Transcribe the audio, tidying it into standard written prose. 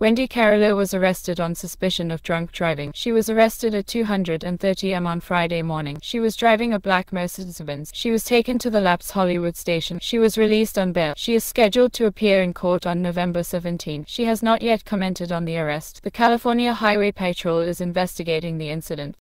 Wendy Carrillo was arrested on suspicion of drunk driving. She was arrested at 2:30 am on Friday morning. She was driving a black Mercedes-Benz. She was taken to the LAPD's Hollywood station. She was released on bail. She is scheduled to appear in court on November 17. She has not yet commented on the arrest. The California Highway Patrol is investigating the incident.